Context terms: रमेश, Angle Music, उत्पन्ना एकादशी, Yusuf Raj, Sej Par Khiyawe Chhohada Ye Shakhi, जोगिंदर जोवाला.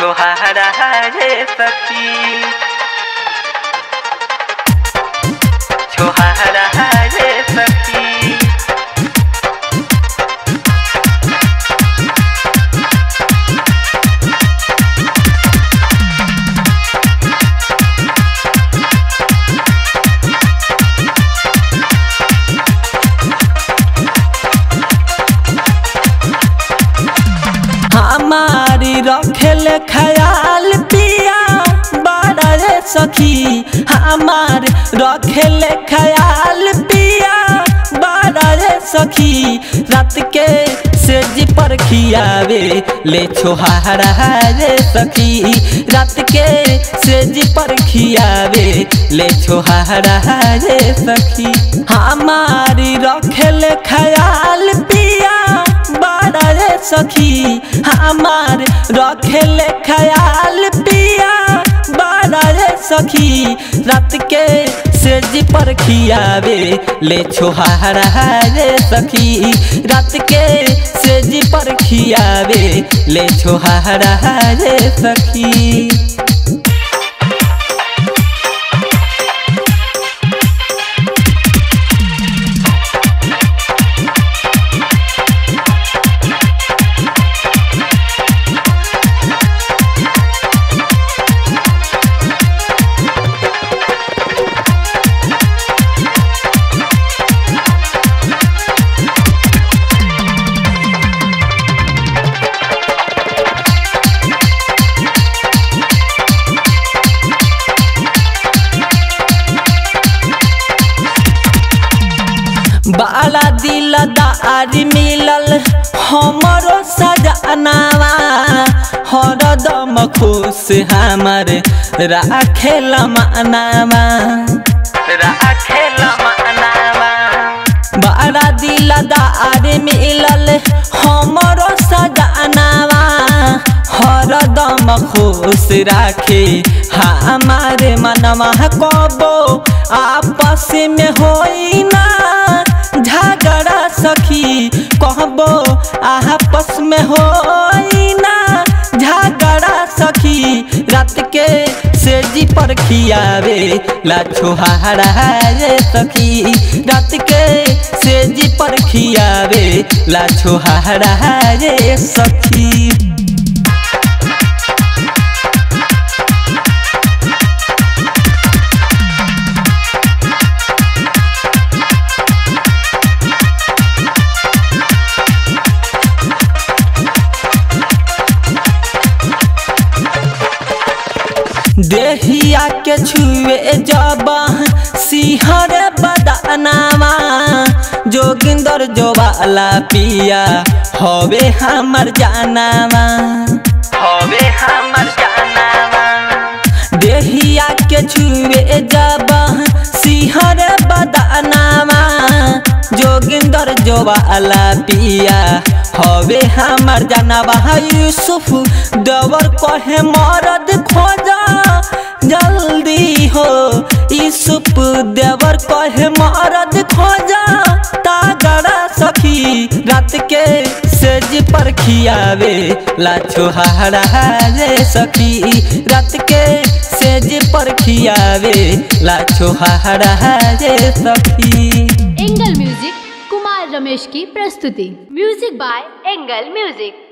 तोहारा रे सखी, तोहारा रे सखी, रखेले ख्याल पिया बड़ा रे सखी, हमार रखेले ख्याल पिया बड़ा रे सखी, रात के सेज पर खियावे ले छोहारा रे सखी, रात के सेज पर खियावे ले छोहारा रे सखी, हमार रखेले ख्याल पिया बड़ा रे सखी, हमार रखेले ख्याल पिया बड़ा रे सखी, रात के सेज पर खियावे ले छोहारा रे सखी, रात के सेज पर खियावे ले छोहारा रे सखी। बाला दिलदार मिलल हमरो सजनावा, हरदम खुश हमर राखेल मनावा, राखेल मनावा, बाला दिलदार मिलल हमरो सजनावा, हरदम खुश राखे हमार मनवा, कबो आपस में होई ना झगड़ा सखी, कहबो आपस में होई ना झगड़ा सखी, रात के सेजी पर खियावे ला छोहारा रे सखी, रात के सेजी पर खियावे ला छोहारा रे सखी। देहिया के छुए जब सिंहर बदनामा, जोगिंदर जोवाला पिया हवे हमर जानावा, हवे हमर जानावा, देहिया के छुए जब सिंहर बदनामा, जोगिंदर जोवाला पिया हवे हमर जानावा, यूसुफ दवर कहे मरद खोजा जल्दी हो, यूसुफ देवर कहे मरद खोजा तागड़ा सखी, रात के सेज पर खियावे ला छोहारा रे सखी, रात के सेज पर खियावे ला छोहारा रे सखी। एंगल म्यूजिक कुमार रमेश की प्रस्तुति, म्यूजिक बाय एंगल म्यूजिक।